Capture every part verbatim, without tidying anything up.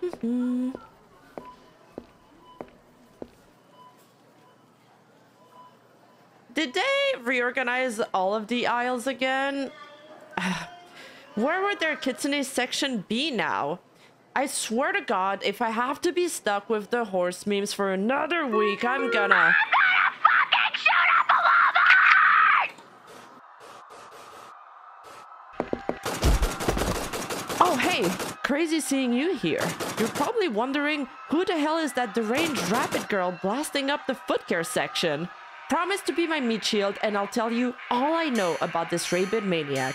Did they reorganize all of the aisles again? Where would their kitsune section be now? I swear to God, if I have to be stuck with the horse memes for another week, I'm gonna... I'm gonna fucking shoot up a Walmart! Oh, hey. Crazy seeing you here. You're probably wondering, who the hell is that deranged rabbit girl blasting up the foot care section? Promise to be my meat shield, and I'll tell you all I know about this rabid maniac.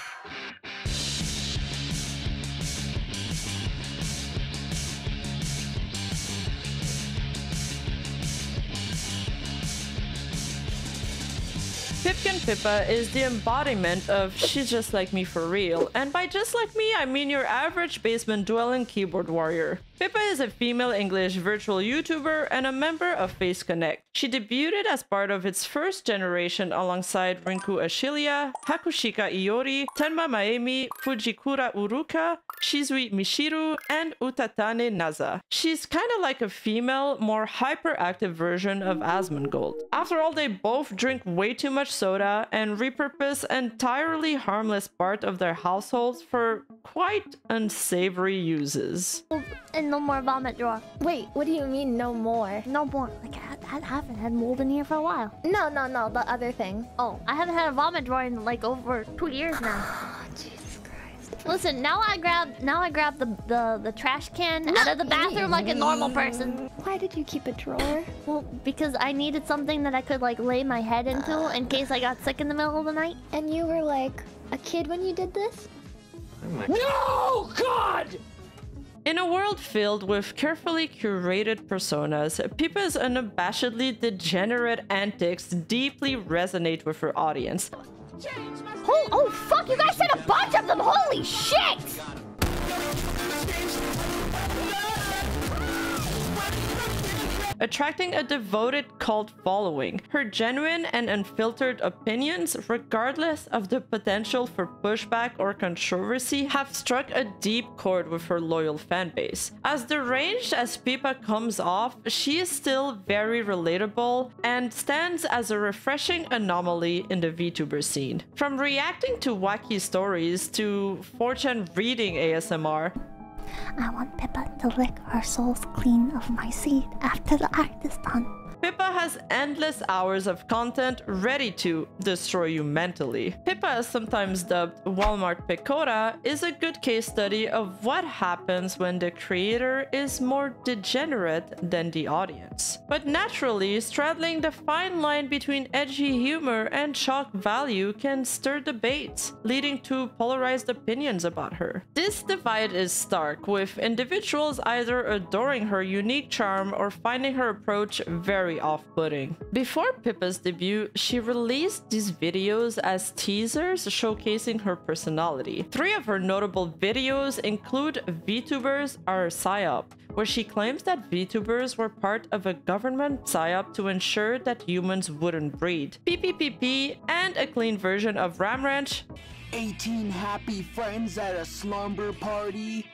Pipkin Pippa is the embodiment of she's just like me for real, and by just like me I mean your average basement dwelling keyboard warrior. Pippa is a female English virtual YouTuber and a member of Face Connect. She debuted as part of its first generation alongside Rinku Ashilia, Hakushika Iori, Tenma Maemi, Fujikura Uruka, Shizui Mishiru, and Utatane Naza. She's kinda like a female, more hyperactive version of Asmongold. After all, they both drink way too much soda and repurpose entirely harmless part of their households for quite unsavory uses. And no more vomit drawer. Wait, what do you mean no more? No more. Like, I, I haven't had mold in here for a while. No, no, no, the other thing. Oh, I haven't had a vomit drawer in like over two years now. Oh, Jesus Christ. Listen, now I grab, now I grab the, the, the trash can no. out of the bathroom like a normal person. Why did you keep a drawer? Well, because I needed something that I could like lay my head into uh, in case I got sick in the middle of the night. And you were like a kid when you did this? Oh my God. No, God! In a world filled with carefully curated personas, Pippa's unabashedly degenerate antics deeply resonate with her audience. Oh, oh fuck, you guys said a bunch of them, holy shit! Attracting a devoted cult following, her genuine and unfiltered opinions, regardless of the potential for pushback or controversy, have struck a deep chord with her loyal fanbase. As deranged as Pippa comes off, she is still very relatable and stands as a refreshing anomaly in the VTuber scene. From reacting to wacky stories to four chan reading A S M R, I want Pippa to lick her soles clean of my seed after the art is done. Pippa has endless hours of content ready to destroy you mentally. Pippa, sometimes dubbed Walmart Pecora, is a good case study of what happens when the creator is more degenerate than the audience. But naturally, straddling the fine line between edgy humor and shock value can stir debates, leading to polarized opinions about her. This divide is stark, with individuals either adoring her unique charm or finding her approach very off-putting. Before Pippa's debut, she released these videos as teasers showcasing her personality. Three of her notable videos include VTubers Are a Psyop, where she claims that VTubers were part of a government psyop to ensure that humans wouldn't breed, P P P P, and a clean version of Ram Ranch, eighteen happy friends at a slumber party,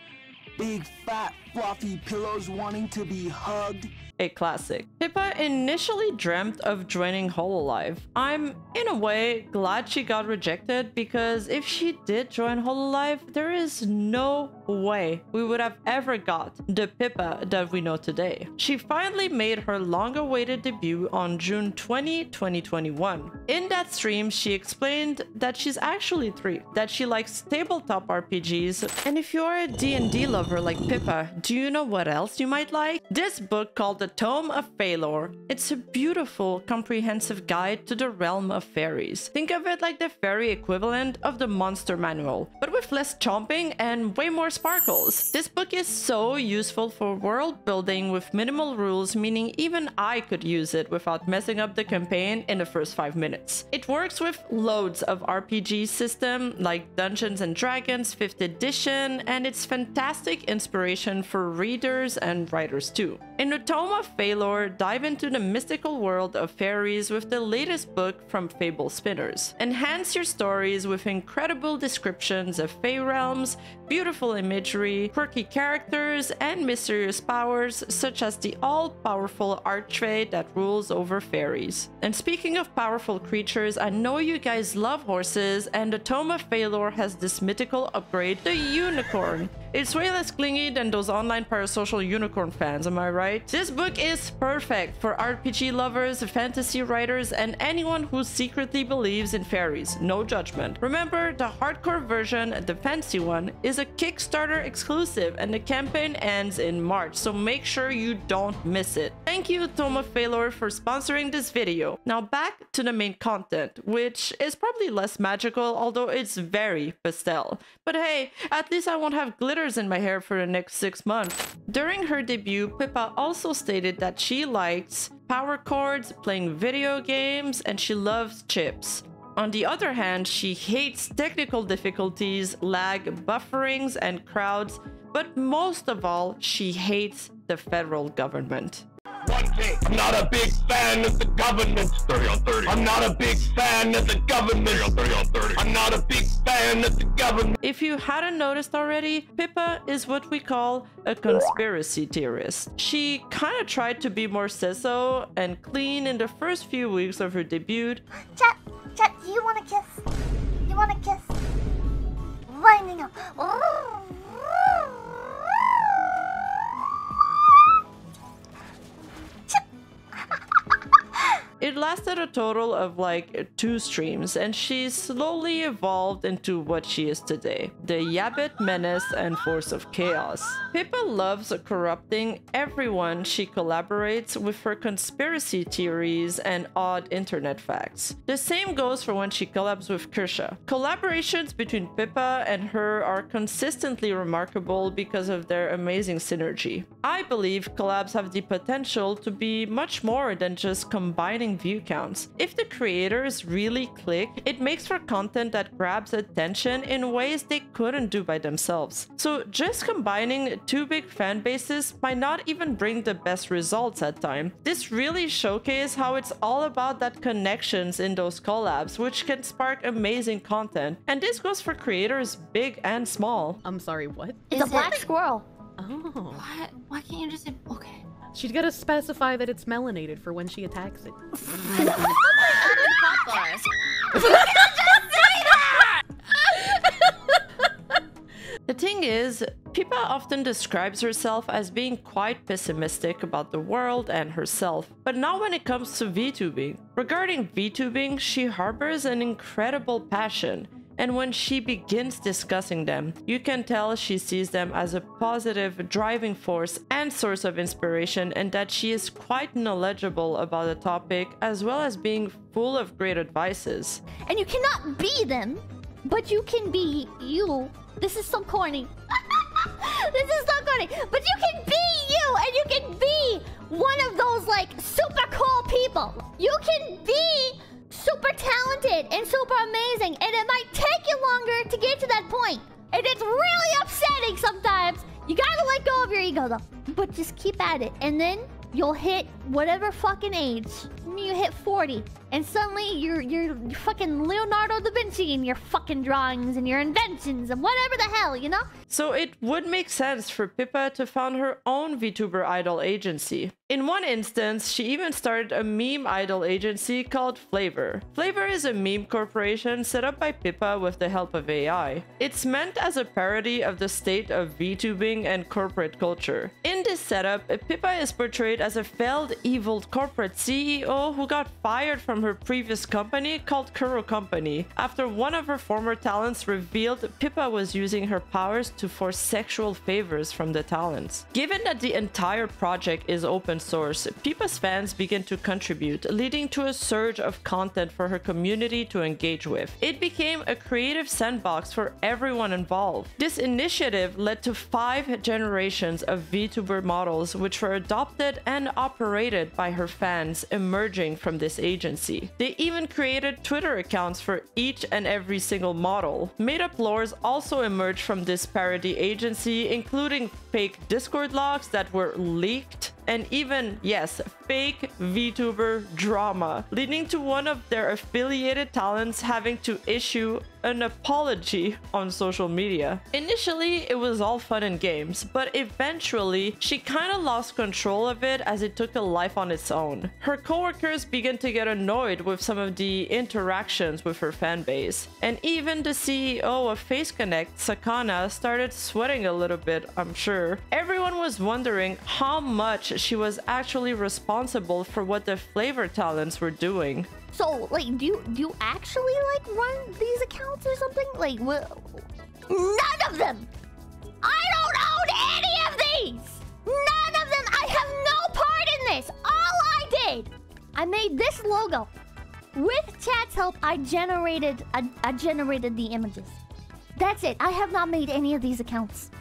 big fat fluffy pillows wanting to be hugged, a classic. Pippa initially dreamt of joining Hololive. I'm, in a way, glad she got rejected, because if she did join Hololive, there is no way we would have ever got the Pippa that we know today. She finally made her long-awaited debut on June twentieth, twenty twenty-one. In that stream, she explained that she's actually three, that she likes tabletop R P Gs, and if you are a D and D lover like Pippa, do you know what else you might like? This book called The Tome of Fey Lore. It's a beautiful, comprehensive guide to the realm of fairies. Think of it like the fairy equivalent of the monster manual, but with less chomping and way more sparkles. This book is so useful for world building with minimal rules, meaning even I could use it without messing up the campaign in the first five minutes. It works with loads of R P G system like Dungeons and Dragons fifth edition, and it's fantastic inspiration for readers and writers too. In The Tome of Fey Lore, dive into the mystical world of fairies with the latest book from Fable Spinners. Enhance your stories with incredible descriptions of fey realms, beautiful imagery, quirky characters, and mysterious powers such as the all-powerful archfey that rules over fairies. And speaking of powerful creatures, I know you guys love horses, and The Tome of Fey Lore has this mythical upgrade, the unicorn. It's way less clingy than those online parasocial unicorn fans, am I right? This book is perfect for R P G lovers, fantasy writers, and anyone who secretly believes in fairies. No judgment. Remember, the hardcore version, the fancy one, is a Kickstarter exclusive, and the campaign ends in March, so make sure you don't miss it. Thank you, Tome of Fey Lore, for sponsoring this video. Now back to the main content, which is probably less magical, although it's very pastel. But hey, at least I won't have glitter in my hair for the next six months. During her debut, Pippa also stated that she likes power chords, playing video games, and she loves chips. On the other hand, she hates technical difficulties, lag, bufferings, and crowds, but most of all, she hates the federal government. One thing, I'm not a big fan of the government. thirty on thirty. I'm not a big fan of the government. thirty on thirty. I'm not a big fan of the government. If you hadn't noticed already, Pippa is what we call a conspiracy theorist. She kind of tried to be more seso and clean in the first few weeks of her debut. Chat, chat, do you want to kiss? You want to kiss? Winding up. Oh. It lasted a total of like two streams, and she slowly evolved into what she is today, the Yabbit menace and force of chaos. Pippa loves corrupting everyone she collaborates with her conspiracy theories and odd internet facts. The same goes for when she collabs with Kirsche. Collaborations between Pippa and her are consistently remarkable because of their amazing synergy. I believe collabs have the potential to be much more than just combining view counts. If the creators really click, it makes for content that grabs attention in ways they couldn't do by themselves. So just combining two big fan bases might not even bring the best results at times. This really showcases how it's all about that connections in those collabs, which can spark amazing content. And this goes for creators big and small. I'm sorry, what? It's Is a it? black squirrel. Oh. What? Why can't you just... Okay. She's gotta specify that it's melanated for when she attacks it. The thing is, Pippa often describes herself as being quite pessimistic about the world and herself, but not when it comes to VTubing. Regarding VTubing, she harbors an incredible passion. And when she begins discussing them, you can tell she sees them as a positive driving force and source of inspiration, and that she is quite knowledgeable about the topic, as well as being full of great advices. And you cannot be them, but you can be you. This is so corny. This is so corny. But you can be you, and you can be one of those like super cool people. You can be super talented and super amazing, and it might take you longer to get to that point, and it's really upsetting sometimes. You gotta let go of your ego though, but just keep at it, and then you'll hit whatever fucking age. You hit forty, and suddenly you're you're fucking Leonardo da Vinci in your fucking drawings and your inventions and whatever the hell, you know? So it would make sense for Pippa to found her own VTuber idol agency. In one instance, she even started a meme idol agency called Flavor. Flavor is a meme corporation set up by Pippa with the help of A I. It's meant as a parody of the state of VTubing and corporate culture. In this setup, Pippa is portrayed as a failed evil corporate C E O who got fired from her previous company called Kuro Company after one of her former talents revealed Pippa was using her powers to force sexual favors from the talents. Given that the entire project is open source, Pippa's fans begin to contribute, leading to a surge of content for her community to engage with. It became a creative sandbox for everyone involved. This initiative led to five generations of VTuber models which were adopted and operated by her fans, emerging from this agency. Legacy. They even created Twitter accounts for each and every single model. Made-up lores also emerged from this parody agency, including fake Discord logs that were leaked, and even, yes, fake VTuber drama, leading to one of their affiliated talents having to issue an apology on social media. Initially, it was all fun and games, but eventually, she kinda lost control of it as it took a life on its own. Her coworkers began to get annoyed with some of the interactions with her fanbase, and even the C E O of Face Connect, Sakana, started sweating a little bit, I'm sure. Everyone was wondering how much she was actually responsible for what the Flavor talents were doing. So, like, do you, do you actually, like, run these accounts or something? Like, well, none of them! I don't own any of these! None of them! I have no part in this! All I did! I made this logo. With chat's help, I generated... I, I generated the images. That's it. I have not made any of these accounts.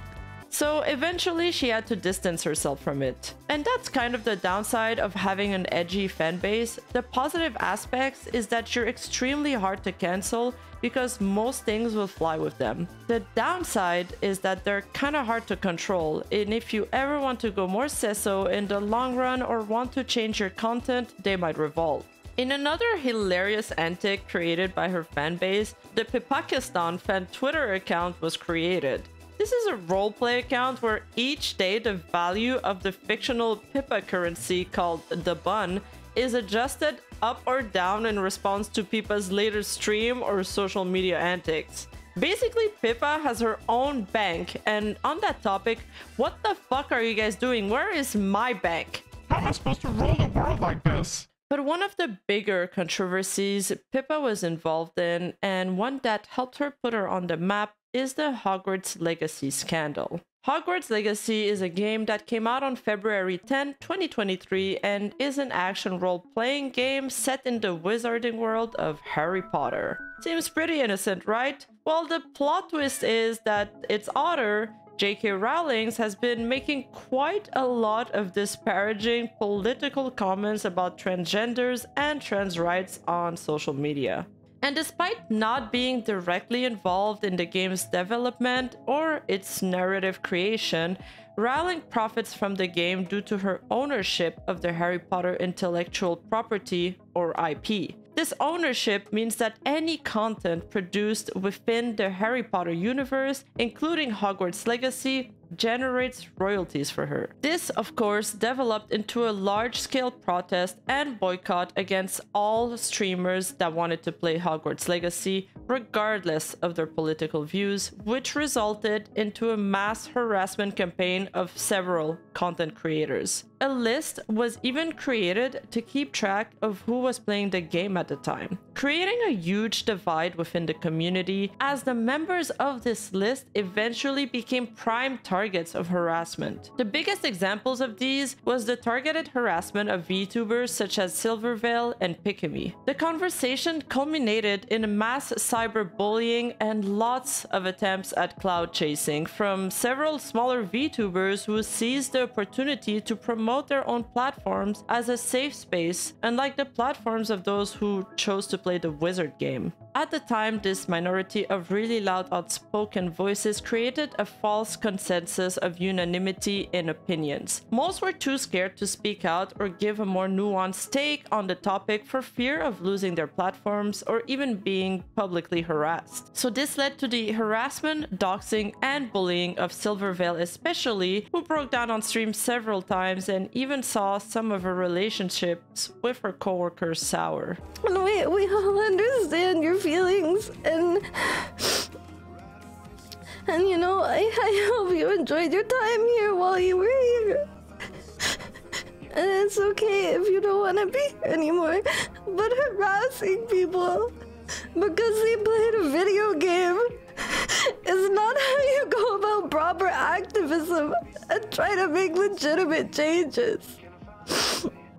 So eventually she had to distance herself from it. And that's kind of the downside of having an edgy fanbase. The positive aspects is that you're extremely hard to cancel because most things will fly with them. The downside is that they're kind of hard to control, and if you ever want to go more sesso in the long run or want to change your content, they might revolt. In another hilarious antic created by her fanbase, the Pipakistan fan Twitter account was created. This is a roleplay account where each day the value of the fictional Pippa currency called the Bun is adjusted up or down in response to Pippa's later stream or social media antics. Basically, Pippa has her own bank, and on that topic, what the fuck are you guys doing? Where is my bank? How am I supposed to rule the world like this? But one of the bigger controversies Pippa was involved in, and one that helped her put her on the map, is the Hogwarts Legacy scandal. Hogwarts Legacy is a game that came out on February tenth, twenty twenty-three and is an action role-playing game set in the wizarding world of Harry Potter. Seems pretty innocent, right? Well, the plot twist is that its author, J K. Rowling, has been making quite a lot of disparaging political comments about transgenders and trans rights on social media. And despite not being directly involved in the game's development or its narrative creation, Rowling profits from the game due to her ownership of the Harry Potter intellectual property, or I P. This ownership means that any content produced within the Harry Potter universe, including Hogwarts Legacy, generates royalties for her. This, of course, developed into a large-scale protest and boycott against all streamers that wanted to play Hogwarts Legacy, regardless of their political views, which resulted into a mass harassment campaign of several content creators. A list was even created to keep track of who was playing the game at the time, creating a huge divide within the community, as the members of this list eventually became prime targets of harassment. The biggest examples of these was the targeted harassment of VTubers such as Silvervale and Pikamee. The conversation culminated in a mass cyberbullying and lots of attempts at clout chasing from several smaller VTubers who seized the opportunity to promote their own platforms as a safe space, unlike the platforms of those who chose to play the wizard game. At the time, this minority of really loud, outspoken voices created a false consensus of unanimity in opinions. Most were too scared to speak out or give a more nuanced take on the topic for fear of losing their platforms or even being publicly harassed. So this led to the harassment, doxing, and bullying of Silvervale especially, who broke down on stream several times and even saw some of her relationships with her coworkers sour. We, we all understand your feelings, and and you know, I, I hope you enjoyed your time here while you were here. And it's okay if you don't want to be here anymore, but harassing people because they played a video game is not how you go about proper activism and try to make legitimate changes.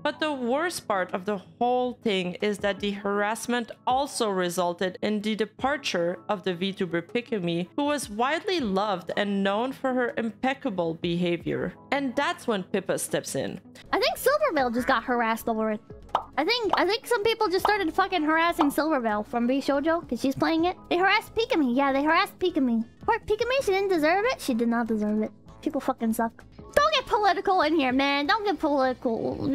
But the worst part of the whole thing is that the harassment also resulted in the departure of the VTuber Pikamee, who was widely loved and known for her impeccable behavior. And that's when Pippa steps in. I think Silvervale just got harassed over it. I think I think some people just started fucking harassing Silvervale from Bishoujo because she's playing it. They harassed Pikamee. Yeah, they harassed Pikamee. Poor Pikamee, she didn't deserve it. She did not deserve it. People fucking suck. Don't get political in here, man. Don't get political.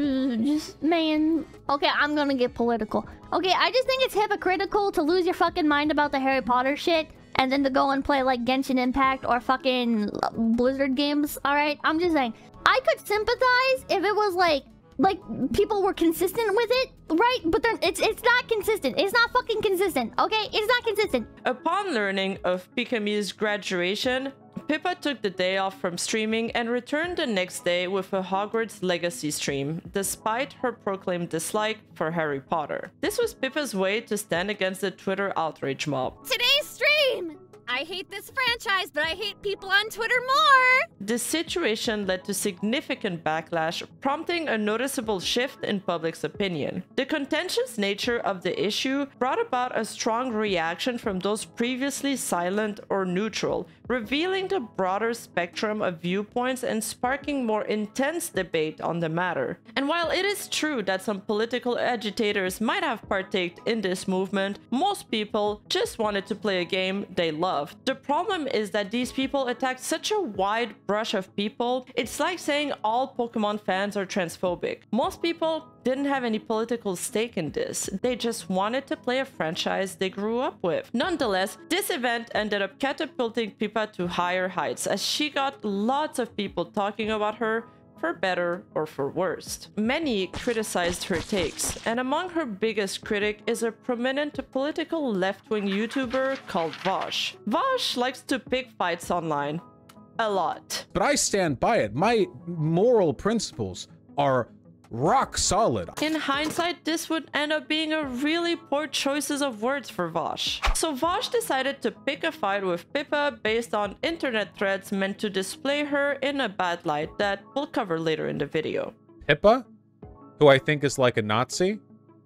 Just, man. Okay, I'm gonna get political. Okay, I just think it's hypocritical to lose your fucking mind about the Harry Potter shit and then to go and play like Genshin Impact or fucking Blizzard games. Alright, I'm just saying. I could sympathize if it was like... like, people were consistent with it, right? But then it's it's not consistent. It's not fucking consistent, okay? It's not consistent. Upon learning of Pikamee's graduation, Pippa took the day off from streaming and returned the next day with a Hogwarts Legacy stream, despite her proclaimed dislike for Harry Potter. This was Pippa's way to stand against the Twitter outrage mob. Today's stream! I hate this franchise, but I hate people on Twitter more! This situation led to significant backlash, prompting a noticeable shift in public's opinion. The contentious nature of the issue brought about a strong reaction from those previously silent or neutral, revealing the broader spectrum of viewpoints and sparking more intense debate on the matter. And while it is true that some political agitators might have partaked in this movement, most people just wanted to play a game they loved. The problem is that these people attack such a wide brush of people. It's like saying all Pokemon fans are transphobic. Most people didn't have any political stake in this. They just wanted to play a franchise they grew up with. Nonetheless, this event ended up catapulting Pippa to higher heights as she got lots of people talking about her, for better or for worse. Many criticized her takes, and among her biggest critic is a prominent political left-wing YouTuber called Vaush. Vaush likes to pick fights online. A lot. But I stand by it. My moral principles are rock solid. In hindsight, this would end up being a really poor choices of words for Vaush. So Vaush decided to pick a fight with Pippa based on internet threads meant to display her in a bad light that we'll cover later in the video. Pippa, who I think is like a Nazi?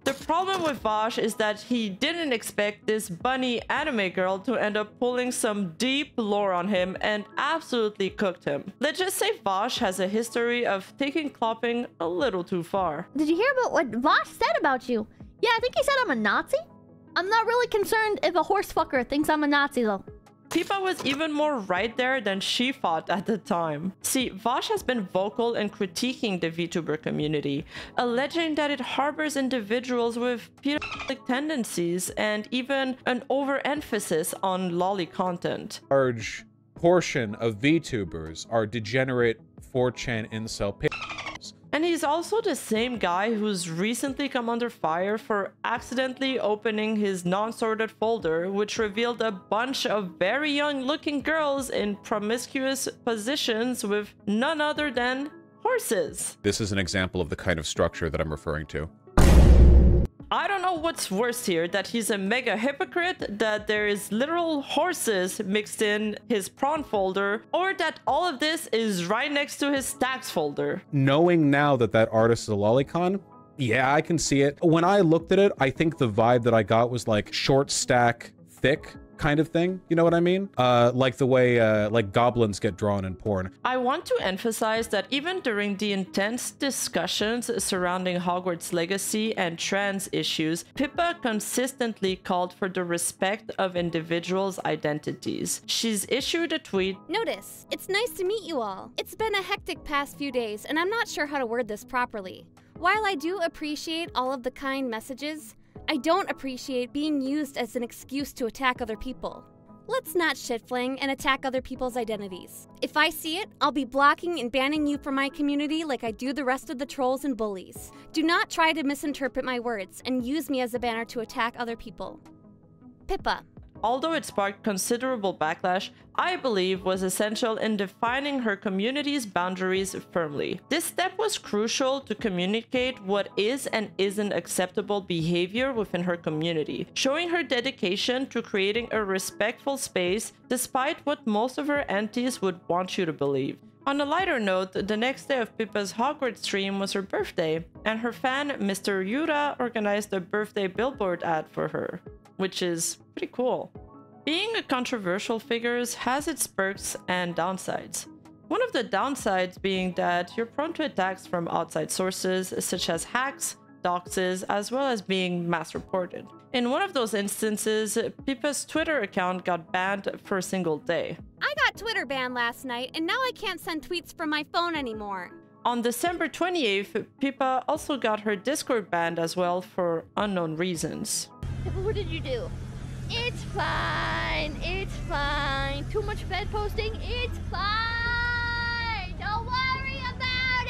The problem with Vaush is that he didn't expect this bunny anime girl to end up pulling some deep lore on him and absolutely cooked him. Let's just say Vaush has a history of taking clopping a little too far. Did you hear about what Vaush said about you? Yeah, I think he said I'm a Nazi. I'm not really concerned if a horse fucker thinks I'm a Nazi though. Pippa was even more right there than she thought at the time. See, Vaush has been vocal in critiquing the VTuber community, alleging that it harbors individuals with pedophilic tendencies and even an overemphasis on lolly content. A large portion of VTubers are degenerate four chan incel p***s. And he's also the same guy who's recently come under fire for accidentally opening his non-sorted folder, which revealed a bunch of very young-looking girls in promiscuous positions with none other than horses. This is an example of the kind of structure that I'm referring to. I don't know what's worse here, that he's a mega hypocrite, that there is literal horses mixed in his prawn folder, or that all of this is right next to his stacks folder. Knowing now that that artist is a lolicon, yeah, I can see it. When I looked at it, I think the vibe that I got was like short stack, thick kind of thing. You know what I mean? Uh, like the way uh, like goblins get drawn in porn. I want to emphasize that even during the intense discussions surrounding Hogwarts Legacy and trans issues, Pippa consistently called for the respect of individuals' identities. She's issued a tweet. Notice, it's nice to meet you all. It's been a hectic past few days, and I'm not sure how to word this properly. While I do appreciate all of the kind messages, I don't appreciate being used as an excuse to attack other people. Let's not shitfling and attack other people's identities. If I see it, I'll be blocking and banning you from my community like I do the rest of the trolls and bullies. Do not try to misinterpret my words and use me as a banner to attack other people. Pippa. Although it sparked considerable backlash, I believe was essential in defining her community's boundaries firmly. This step was crucial to communicate what is and isn't acceptable behavior within her community, showing her dedication to creating a respectful space despite what most of her aunties would want you to believe. On a lighter note, the next day of Pippa's Hogwarts stream was her birthday, and her fan, Mister Yura, organized a birthday billboard ad for her, which is pretty cool. Being a controversial figure has its perks and downsides. One of the downsides being that you're prone to attacks from outside sources, such as hacks, doxes, as well as being mass reported. In one of those instances, Pippa's Twitter account got banned for a single day. I got Twitter banned last night, and now I can't send tweets from my phone anymore. On December twenty-eighth, Pippa also got her Discord banned as well for unknown reasons. Pippa, what did you do? It's fine, it's fine. Too much bed posting, it's fine. Don't worry about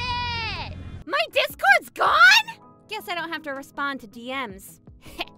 it. My Discord's gone? Guess I don't have to respond to D Ms.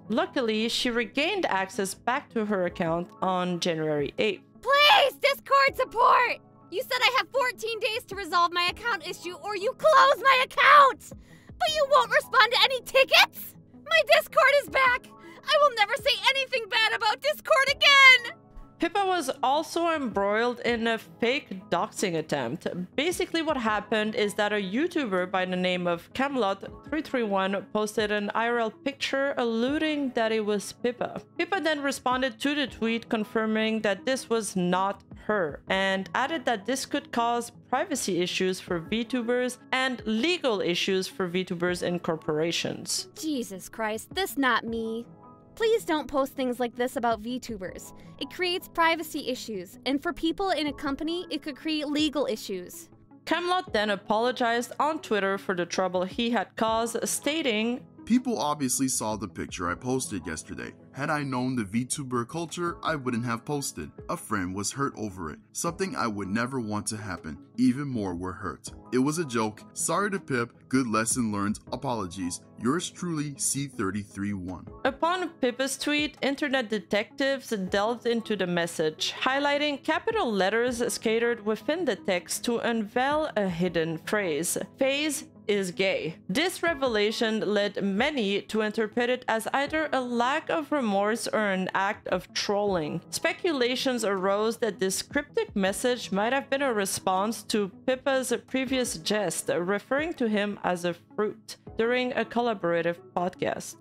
Luckily, she regained access back to her account on January eighth. Please, Discord support! You said I have fourteen days to resolve my account issue or you close my account! But you won't respond to any tickets? My Discord is back! I will never say anything bad about Discord again! Pippa was also embroiled in a fake doxing attempt. Basically what happened is that a YouTuber by the name of Camelot three three one posted an I R L picture alluding that it was Pippa. Pippa then responded to the tweet confirming that this was not her and added that this could cause privacy issues for VTubers and legal issues for VTubers and corporations. Jesus Christ, this not me. Please don't post things like this about VTubers. It creates privacy issues, and for people in a company, it could create legal issues. Camelot then apologized on Twitter for the trouble he had caused, stating, "People obviously saw the picture I posted yesterday. Had I known the VTuber culture, I wouldn't have posted. A friend was hurt over it. Something I would never want to happen. Even more were hurt. It was a joke. Sorry to Pip. Good lesson learned. Apologies. Yours truly, C three three one. Upon Pippa's tweet, internet detectives delved into the message, highlighting capital letters scattered within the text to unveil a hidden phrase. Phase is gay. This revelation led many to interpret it as either a lack of remorse or an act of trolling. Speculations arose that this cryptic message might have been a response to Pippa's previous jest, referring to him as a fruit during a collaborative podcast.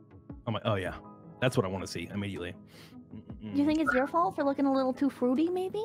Oh my! Oh yeah, that's what I want to see immediately. Mm-mm. You think it's your fault for looking a little too fruity, maybe?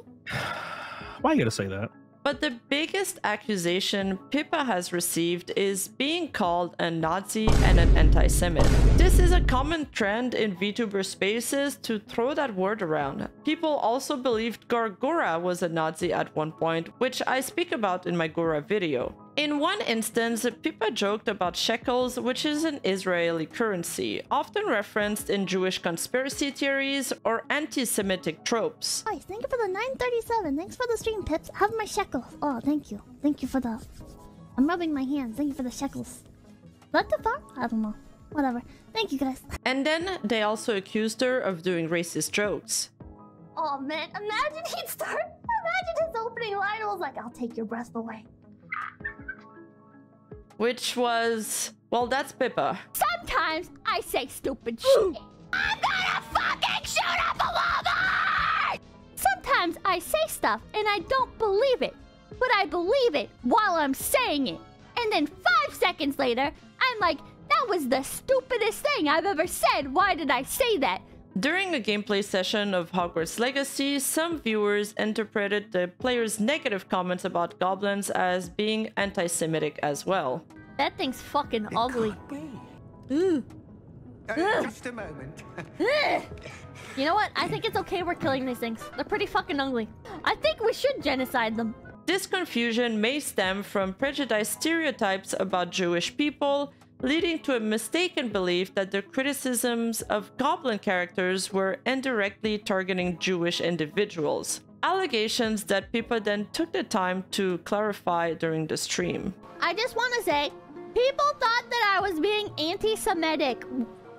Why you gotta say that? But the biggest accusation Pippa has received is being called a Nazi and an anti-Semite. This is a common trend in VTuber spaces to throw that word around. People also believed Gawr Gura was a Nazi at one point, which I speak about in my Gura video. In one instance, Pippa joked about shekels, which is an Israeli currency, often referenced in Jewish conspiracy theories or anti-Semitic tropes. Hi, thank you for the nine thirty-seven. Thanks for the stream, Pips. Have my shekels. Oh, thank you. Thank you for the... I'm rubbing my hands. Thank you for the shekels. Is that too far? I don't know. Whatever. Thank you, guys. And then they also accused her of doing racist jokes. Oh, man. Imagine he'd start... Imagine his opening line was like, I'll take your breath away. Which was... Well, that's Pippa. Sometimes I say stupid shit. I'm gonna fucking shoot up a Walmart! Sometimes I say stuff and I don't believe it. But I believe it while I'm saying it. And then five seconds later, I'm like, that was the stupidest thing I've ever said. Why did I say that? During a gameplay session of Hogwarts Legacy, some viewers interpreted the player's negative comments about goblins as being anti-Semitic as well. That thing's fucking it ugly. Ooh. Uh, just a moment. You know what? I think it's okay we're killing these things. They're pretty fucking ugly. I think we should genocide them. This confusion may stem from prejudiced stereotypes about Jewish people, leading to a mistaken belief that the criticisms of goblin characters were indirectly targeting Jewish individuals. Allegations that Pippa then took the time to clarify during the stream. I just want to say, people thought that I was being anti-Semitic,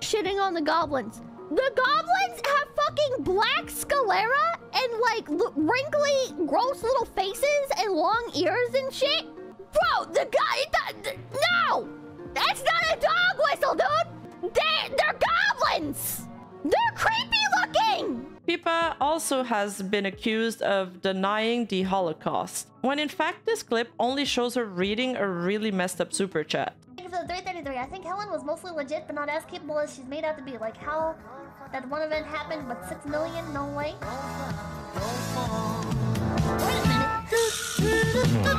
shitting on the goblins. The goblins have fucking black sclera and like wrinkly, gross little faces and long ears and shit. Bro, the guy, th no! That's not a dog whistle, dude! They, they're goblins! They're creepy looking! Pippa also has been accused of denying the Holocaust, when in fact this clip only shows her reading a really messed up super chat. three thirty-three. I think Helen was mostly legit, but not as capable as she's made out to be. Like how that one event happened, but six million? No way. Wait a minute.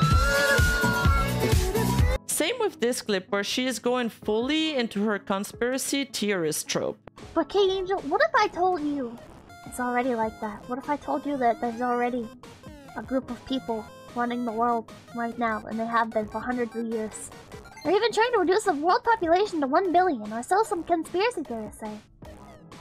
Same with with this clip where she is going fully into her conspiracy theorist trope. But Kate Angel, what if I told you it's already like that? What if I told you that there's already a group of people running the world right now, and they have been for hundreds of years? They're even trying to reduce the world population to one billion, or so some conspiracy theorists say.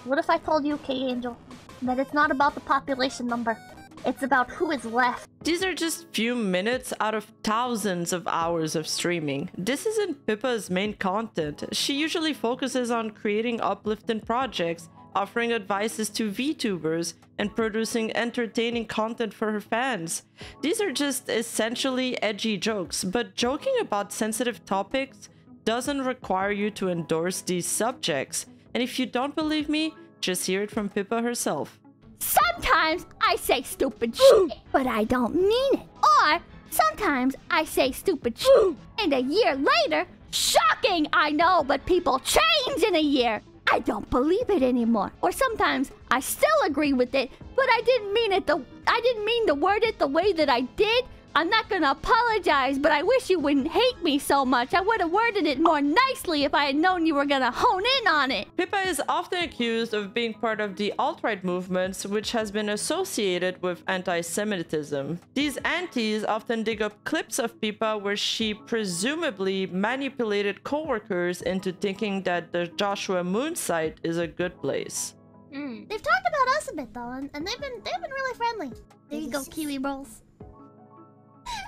What if I told you, Kate Angel, that it's not about the population number? It's about who is left. These are just few minutes out of thousands of hours of streaming. This isn't Pippa's main content. She usually focuses on creating uplifting projects, offering advices to VTubers, and producing entertaining content for her fans. These are just essentially edgy jokes, but joking about sensitive topics doesn't require you to endorse these subjects. And if you don't believe me, just hear it from Pippa herself. Sometimes I say stupid shit, but I don't mean it. Or sometimes I say stupid shit, and a year later, shocking, I know, but people change in a year. I don't believe it anymore. Or sometimes I still agree with it, but I didn't mean it. The I didn't mean to word it the way that I did. I'm not gonna apologize, but I wish you wouldn't hate me so much. I would have worded it more nicely if I had known you were gonna hone in on it. Pippa is often accused of being part of the alt-right movements, which has been associated with anti-Semitism. These antis often dig up clips of Pippa where she presumably manipulated co-workers into thinking that the Joshua Moon site is a good place. Mm. They've talked about us a bit though, and, and they've been they've been really friendly. There you go, Kiwi Rolls.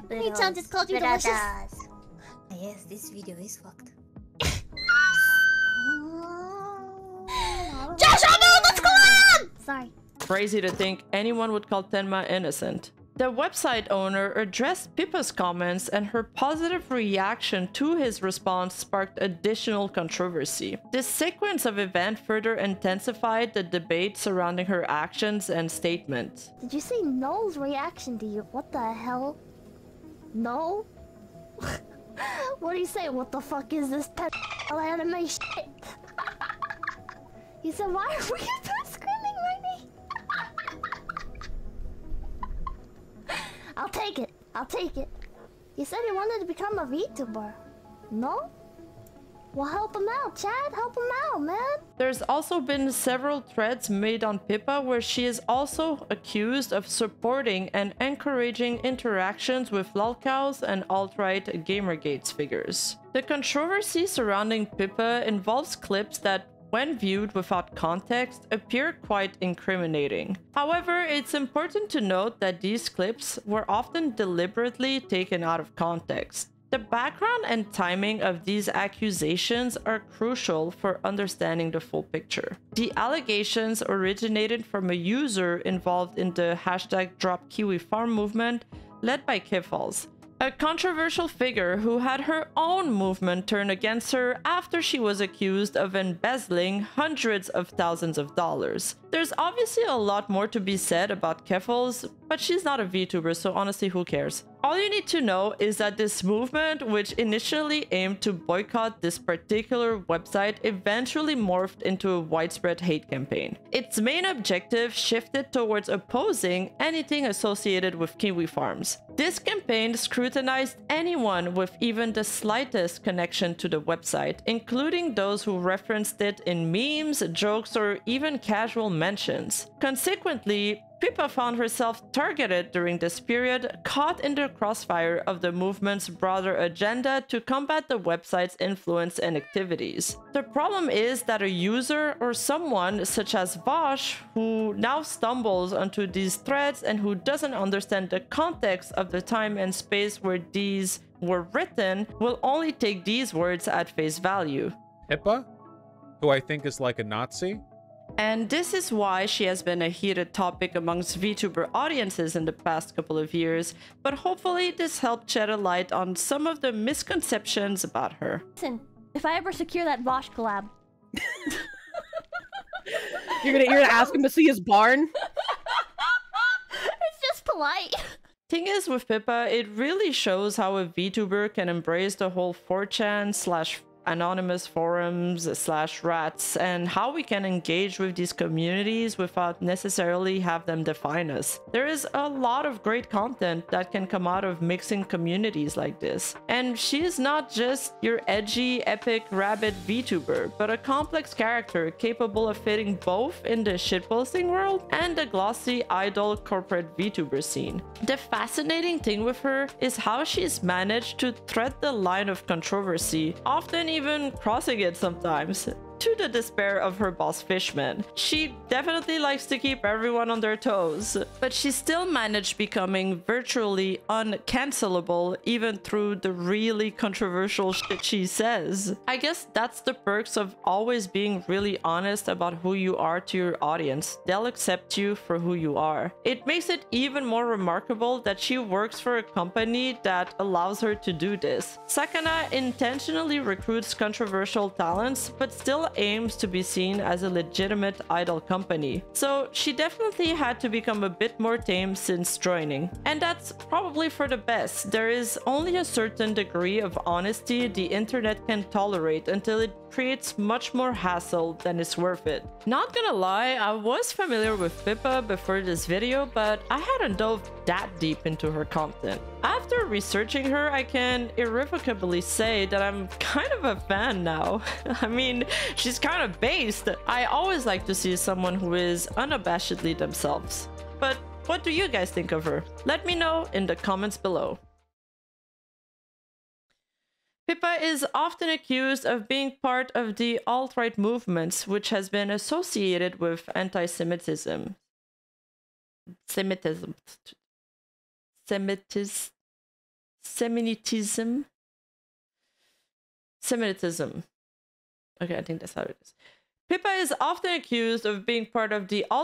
Mei-chan just called you delicious. Yes, this video is fucked. Joshua, no, let's go on! Sorry. Crazy to think anyone would call Tenma innocent. The website owner addressed Pippa's comments, and her positive reaction to his response sparked additional controversy. This sequence of events further intensified the debate surrounding her actions and statements. Did you see Noel's reaction to you? What the hell? No? What do you say? What the fuck is this pet anime shit? You said, why are we screaming, Rainy? I'll take it. I'll take it. You said you wanted to become a VTuber. No? Well, help him out, Chad. Help him out, man. There's also been several threads made on Pippa where she is also accused of supporting and encouraging interactions with lolcows and alt-right GamerGate figures. The controversy surrounding Pippa involves clips that, when viewed without context, appear quite incriminating. However, it's important to note that these clips were often deliberately taken out of context. The background and timing of these accusations are crucial for understanding the full picture. The allegations originated from a user involved in the hashtag Drop Kiwi Farm movement led by Keffals, a controversial figure who had her own movement turn against her after she was accused of embezzling hundreds of thousands of dollars. There's obviously a lot more to be said about Keffals, but she's not a VTuber, so honestly, who cares? All you need to know is that this movement, which initially aimed to boycott this particular website, eventually morphed into a widespread hate campaign. Its main objective shifted towards opposing anything associated with Kiwi Farms. This campaign scrutinized anyone with even the slightest connection to the website, including those who referenced it in memes, jokes, or even casual mentions. Consequently, Pippa found herself targeted during this period, caught in the crossfire of the movement's broader agenda to combat the website's influence and activities. The problem is that a user or someone such as Vaush, who now stumbles onto these threads and who doesn't understand the context of the time and space where these were written, will only take these words at face value. Pippa, who I think is like a Nazi? And this is why she has been a heated topic amongst VTuber audiences in the past couple of years, but hopefully this helped shed a light on some of the misconceptions about her. Listen, if I ever secure that Vaush collab... you're, gonna, you're gonna ask him to see his barn? It's just polite. Thing is, with Pippa, it really shows how a VTuber can embrace the whole four chan slash anonymous forums slash rats, and how we can engage with these communities without necessarily have them define us. There is a lot of great content that can come out of mixing communities like this. And she is not just your edgy, epic rabbit VTuber, but a complex character capable of fitting both in the shitposting world and the glossy idol corporate VTuber scene. The fascinating thing with her is how she's managed to thread the line of controversy, often even crossing it sometimes, to the despair of her boss Fishman. She definitely likes to keep everyone on their toes, but she still managed becoming virtually uncancelable even through the really controversial shit she says. I guess that's the perks of always being really honest about who you are to your audience. They'll accept you for who you are. It makes it even more remarkable that she works for a company that allows her to do this. Sakana intentionally recruits controversial talents, but still aims to be seen as a legitimate idol company, so she definitely had to become a bit more tame since joining. And that's probably for the best. There is only a certain degree of honesty the internet can tolerate until it creates much more hassle than it's worth it. Not gonna lie, I was familiar with Pippa before this video, but I hadn't dove that deep into her content. After researching her, I can irrevocably say that I'm kind of a fan now. I mean, she's kind of based. I always like to see someone who is unabashedly themselves. But what do you guys think of her? Let me know in the comments below. Pippa is often accused of being part of the alt-right movements, which has been associated with anti-Semitism. Semitism. Semitis, Semitism. Semitism. Okay, I think that's how it is. Pippa is often accused of being part of the alt